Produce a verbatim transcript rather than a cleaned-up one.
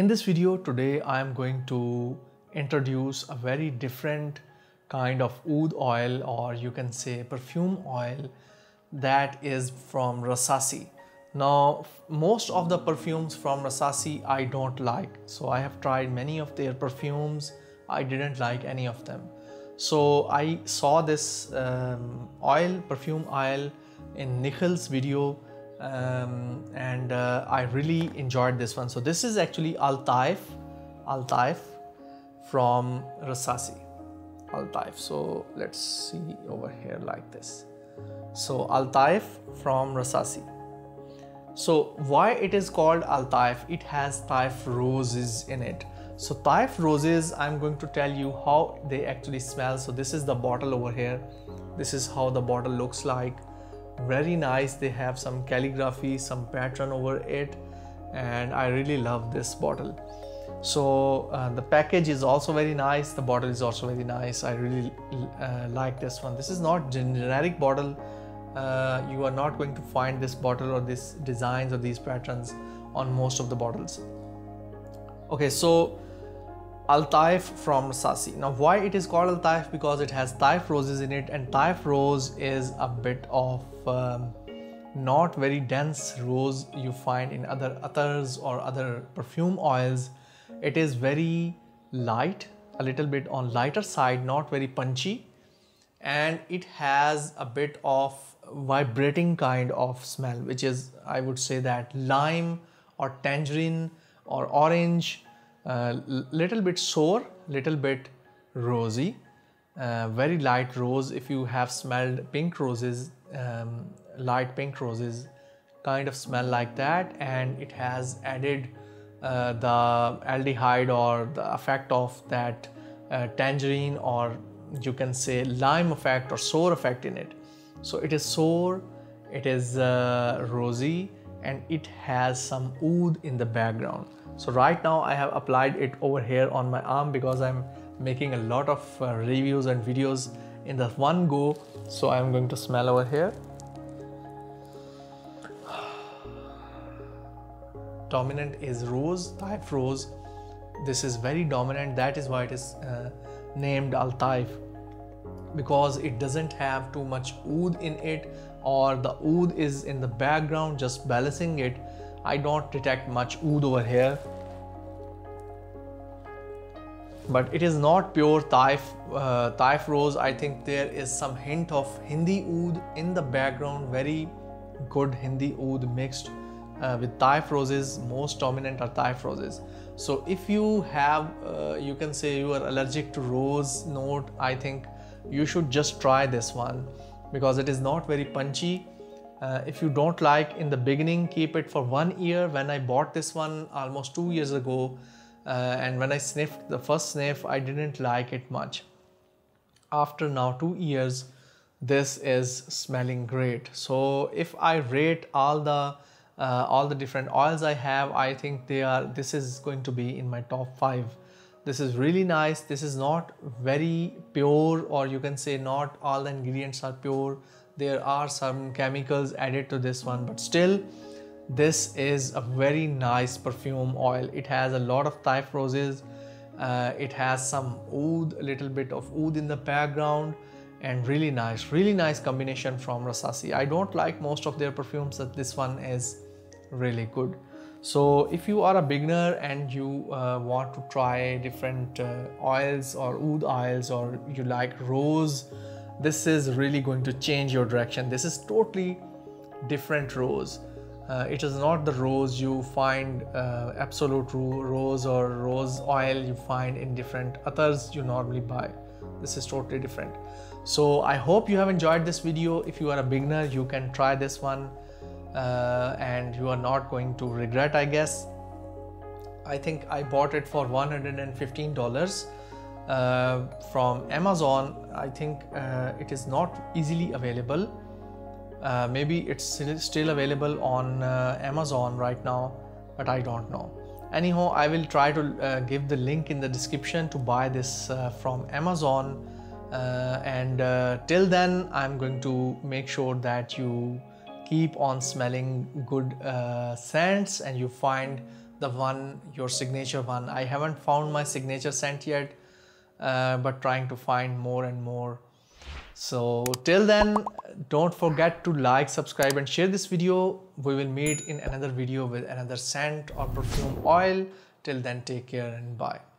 In this video today, I am going to introduce a very different kind of oud oil, or you can say perfume oil, that is from Rasasi. Now, most of the perfumes from Rasasi I don't like. So I have tried many of their perfumes. I didn't like any of them. So I saw this um, oil, perfume oil in Nikhil's video. Um, and uh, I really enjoyed this one. So this is actually Al Taif, Al Taif from Rasasi, Al Taif. So let's see over here like this. So Al Taif from Rasasi. So why it is called Al Taif? It has Taif roses in it. So Taif roses, I'm going to tell you how they actually smell. So this is the bottle over here. This is how the bottle looks like. Very nice. They have some calligraphy, some pattern over it, and I really love this bottle. So uh, the package is also very nice. The bottle is also very nice. I really uh, like this one. This is not generic bottle. Uh, you are not going to find this bottle or this designs or these patterns on most of the bottles. Okay, so Al Taif from Rasasi. Now, why it is called Al Taif? Because it has Taif roses in it, and Taif rose is a bit of um, not very dense rose you find in other attars or other perfume oils. It is very light, a little bit on lighter side, not very punchy, and it has a bit of vibrating kind of smell, which is, I would say, that lime or tangerine or orange. A uh, little bit sour, little bit rosy, uh, very light rose. If you have smelled pink roses, um, light pink roses kind of smell like that, and it has added uh, the aldehyde or the effect of that uh, tangerine, or you can say lime effect or sour effect in it. So it is sour, it is uh, rosy, and it has some oud in the background. So right now I have applied it over here on my arm because I'm making a lot of uh, reviews and videos in the one go. So I'm going to smell over here. Dominant is rose, Taif rose. This is very dominant. That is why it is uh, named Al Taif, because it doesn't have too much oud in it, or the oud is in the background just balancing it. I don't detect much oud over here, but it is not pure Taif, uh, Taif rose. I think there is some hint of Hindi oud in the background, very good Hindi oud mixed uh, with Taif roses. Most dominant are Taif roses. So if you have, uh, you can say you are allergic to rose note, I think you should just try this one because it is not very punchy. Uh, if you don't like in the beginning, keep it for one year. When I bought this one almost two years ago, uh, and when I sniffed the first sniff, I didn't like it much. After now two years, this is smelling great. So if I rate all the uh, all the different oils I have, I think they are. This is going to be in my top five. This is really nice. This is not very pure, or you can say not all the ingredients are pure. There are some chemicals added to this one, but still this is a very nice perfume oil. It has a lot of Taif roses. Uh, it has some oud, a little bit of oud in the background, and really nice, really nice combination from Rasasi. I don't like most of their perfumes, but this one is really good. So if you are a beginner and you uh, want to try different uh, oils or oud oils, or you like rose, this is really going to change your direction. This is totally different rose. Uh, it is not the rose you find, uh, absolute rose or rose oil you find in different others you normally buy. This is totally different. So I hope you have enjoyed this video. If you are a beginner, you can try this one uh, and you are not going to regret, I guess. I think I bought it for one hundred fifteen dollars. Uh, from Amazon. I think uh, it is not easily available. Uh, maybe it's still available on uh, Amazon right now, but I don't know. Anyhow, I will try to uh, give the link in the description to buy this uh, from Amazon. Uh, and uh, till then, I'm going to make sure that you keep on smelling good uh, scents and you find the one, your signature one. I haven't found my signature scent yet, uh, but trying to find more and more. So till then, don't forget to like, subscribe and share this video. We will meet in another video with another scent or perfume oil. Till then, take care and bye.